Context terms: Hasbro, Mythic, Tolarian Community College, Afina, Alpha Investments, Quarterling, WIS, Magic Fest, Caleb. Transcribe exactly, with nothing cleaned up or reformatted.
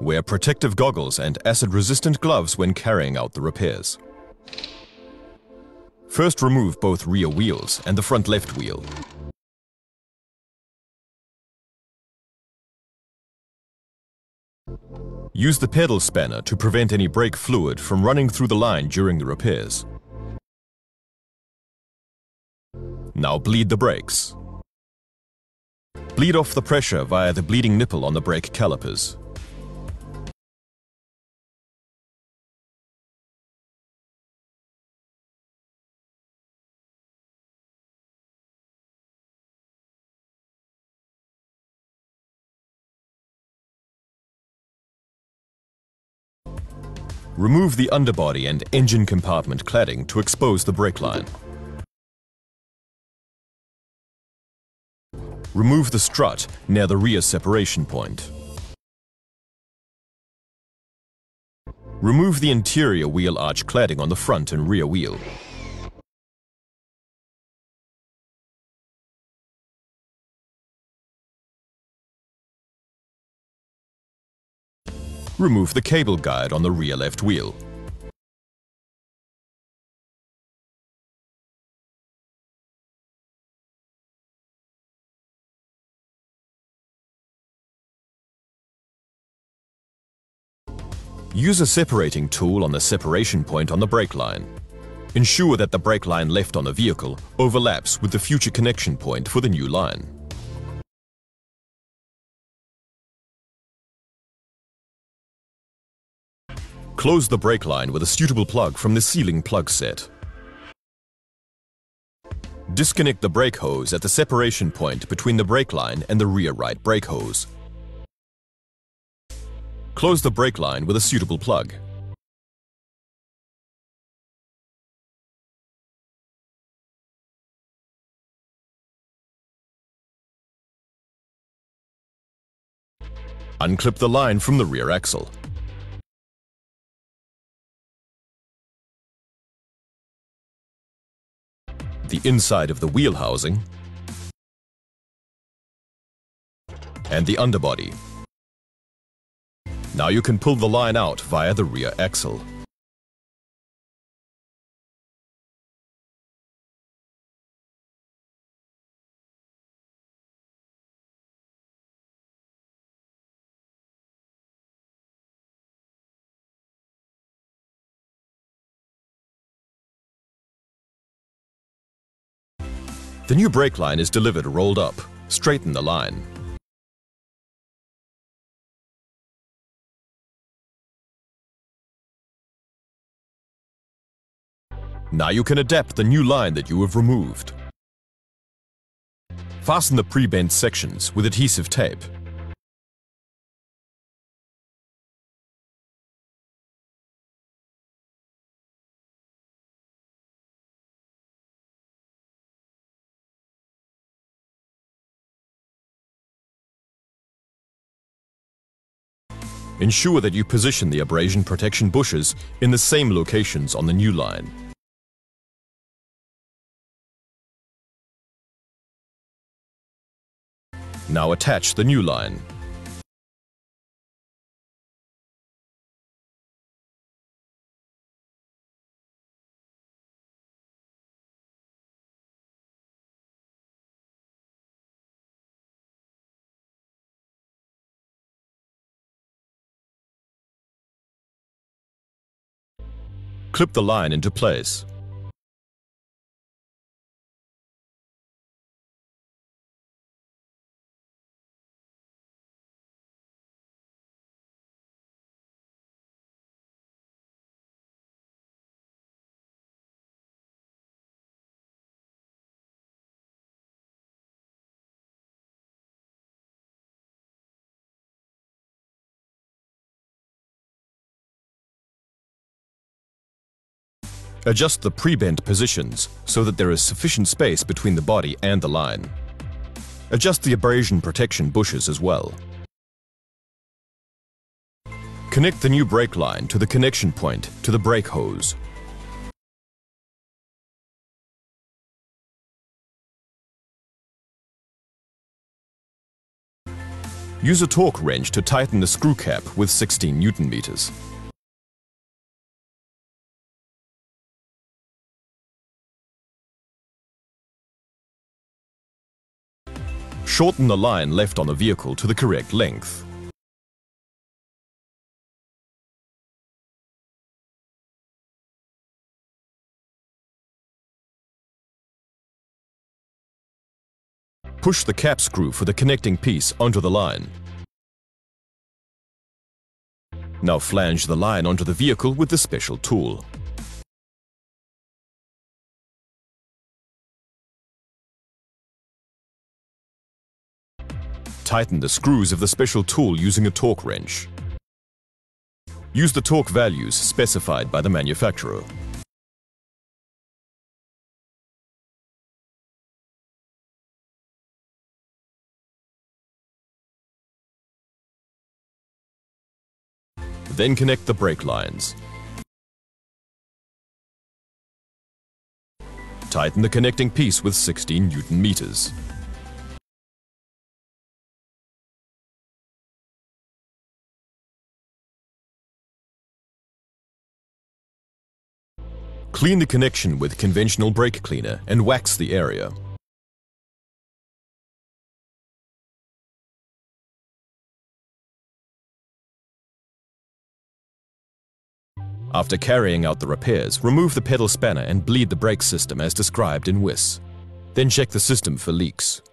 Wear protective goggles and acid-resistant gloves when carrying out the repairs. First, remove both rear wheels and the front left wheel. Use the pedal spanner to prevent any brake fluid from running through the line during the repairs. Now bleed the brakes. Bleed off the pressure via the bleeding nipple on the brake calipers. Remove the underbody and engine compartment cladding to expose the brake line. Remove the strut near the rear separation point. Remove the interior wheel arch cladding on the front and rear wheel. Remove the cable guide on the rear left wheel. Use a separating tool on the separation point on the brake line. Ensure that the brake line left on the vehicle overlaps with the future connection point for the new line. Close the brake line with a suitable plug from the ceiling plug set. Disconnect the brake hose at the separation point between the brake line and the rear right brake hose. Close the brake line with a suitable plug. Unclip the line from the rear axle. The inside of the wheel housing and the underbody. Now you can pull the line out via the rear axle. The new brake line is delivered rolled up. Straighten the line. Now you can adapt the new line that you have removed. Fasten the pre-bent sections with adhesive tape. Ensure that you position the abrasion protection bushes in the same locations on the new line. Now attach the new line. Clip the line into place. Adjust the pre-bent positions so that there is sufficient space between the body and the line. Adjust the abrasion protection bushes as well. Connect the new brake line to the connection point to the brake hose. Use a torque wrench to tighten the screw cap with sixteen newton meters. Shorten the line left on the vehicle to the correct length. Push the cap screw for the connecting piece onto the line. Now flange the line onto the vehicle with the special tool. Tighten the screws of the special tool using a torque wrench. Use the torque values specified by the manufacturer. Then connect the brake lines. Tighten the connecting piece with sixteen newton meters. Clean the connection with conventional brake cleaner and wax the area. After carrying out the repairs, remove the pedal spanner and bleed the brake system as described in W I S. Then check the system for leaks.